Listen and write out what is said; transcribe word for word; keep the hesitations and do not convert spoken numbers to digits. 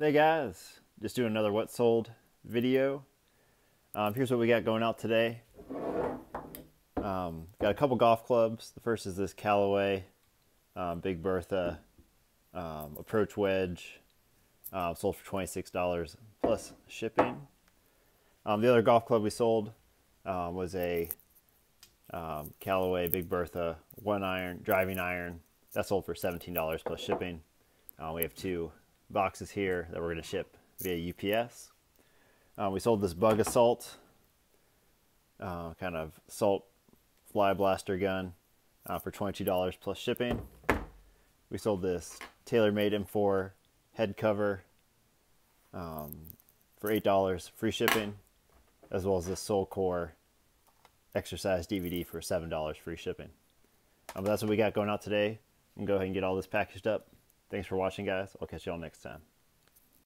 Hey guys, just doing another what sold video. Um, here's what we got going out today. Um, got a couple golf clubs. The first is this Callaway um, Big Bertha um, approach wedge, uh, sold for twenty-six dollars plus shipping. Um, the other golf club we sold uh, was a um, Callaway Big Bertha one iron driving iron that sold for seventeen dollars plus shipping. Uh, we have two boxes here that we're going to ship via U P S. Uh, we sold this Bug Assault uh, kind of salt fly blaster gun uh, for twenty-two dollars plus shipping. We sold this TaylorMade M four head cover um, for eight dollars free shipping, as well as this SoulCore exercise D V D for seven dollars free shipping. Um, but that's what we got going out today. I'm going to go ahead and get all this packaged up. Thanks for watching, guys. I'll catch y'all next time.